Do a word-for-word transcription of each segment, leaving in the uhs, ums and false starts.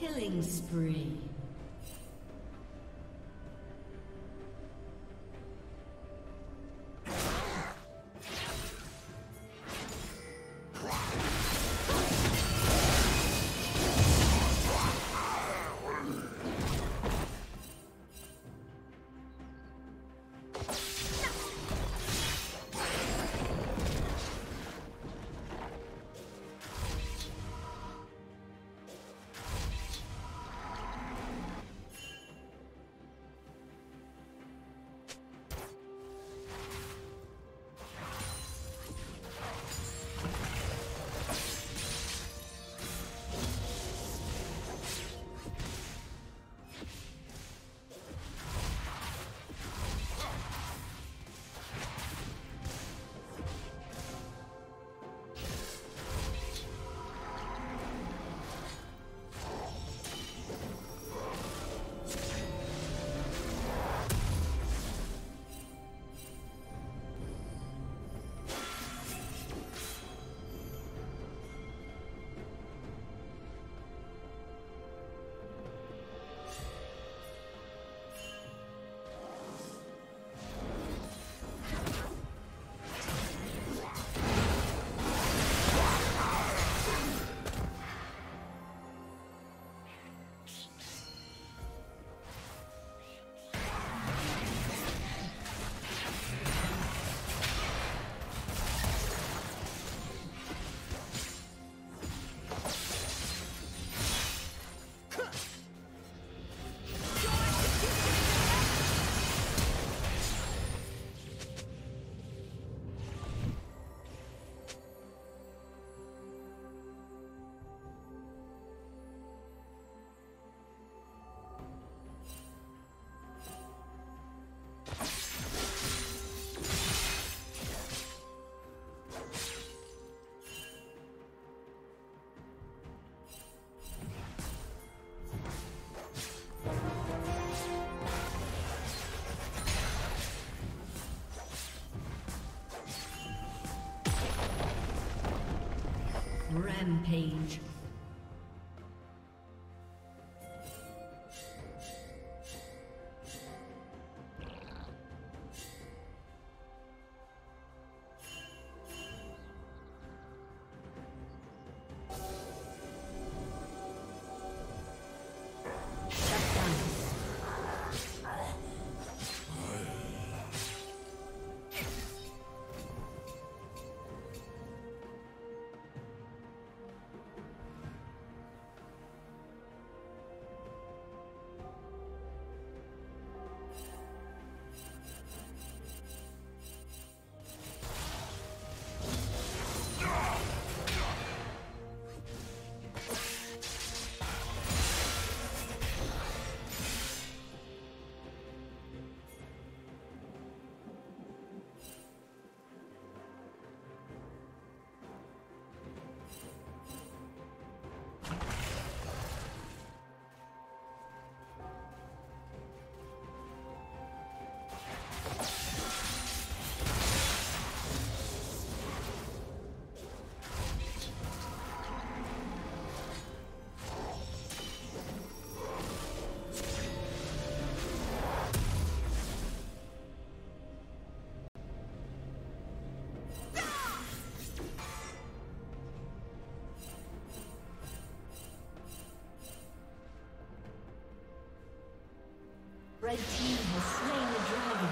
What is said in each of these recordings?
Killing spree. Rampage. Red team has slain the dragon.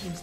Team's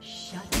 Shut down.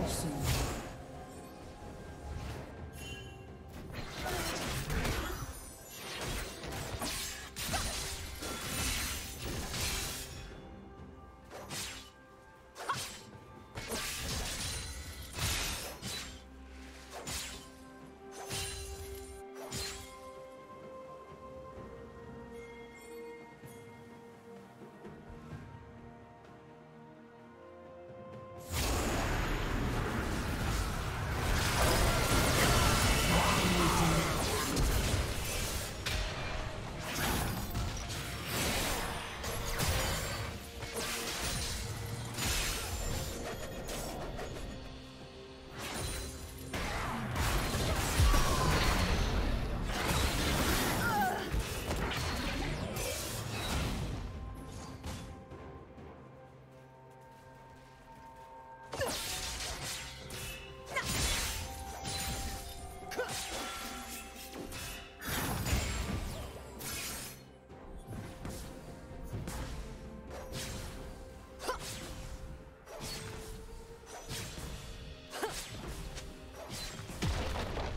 Your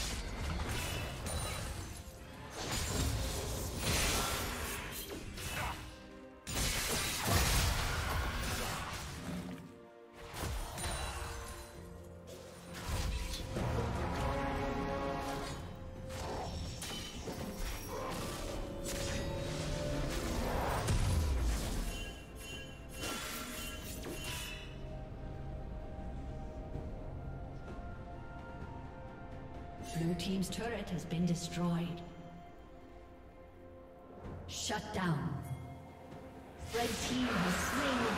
Blue team's turret has been destroyed. Shut down. Red team has slain the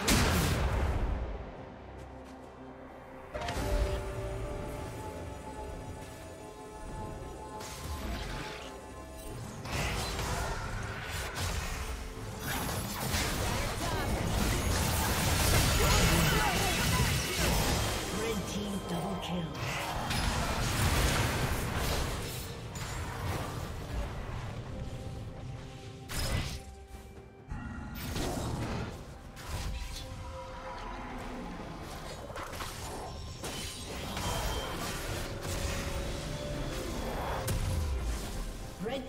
dragon. Red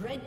Red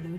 Blue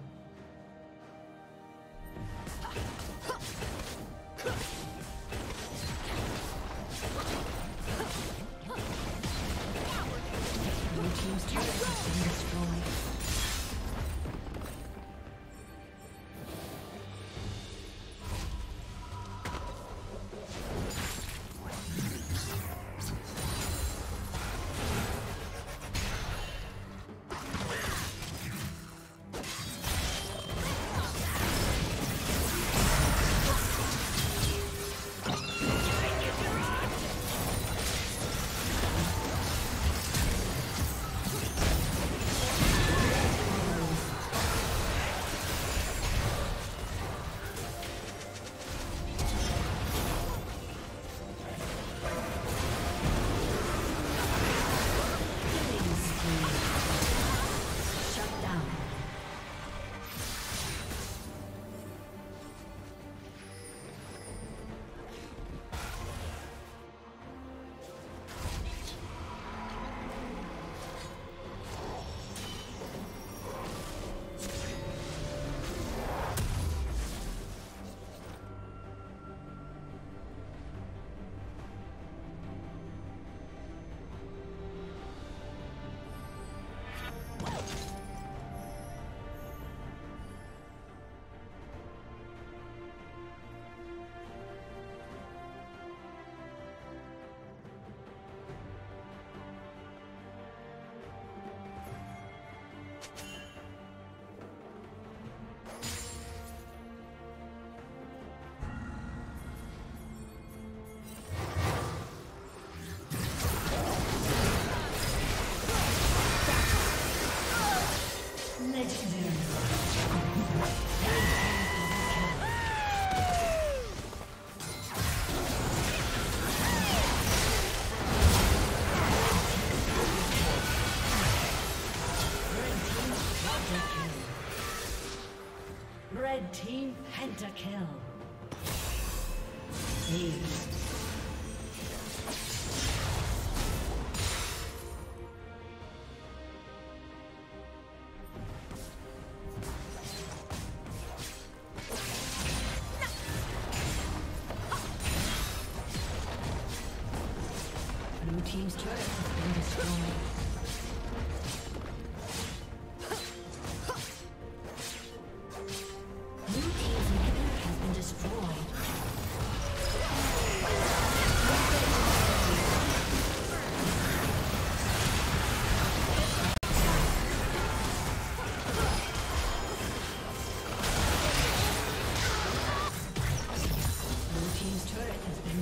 Blue team's turret has been destroyed. Aced. Blue team's turret has been destroyed. Blue team's turret has been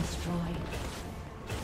destroyed.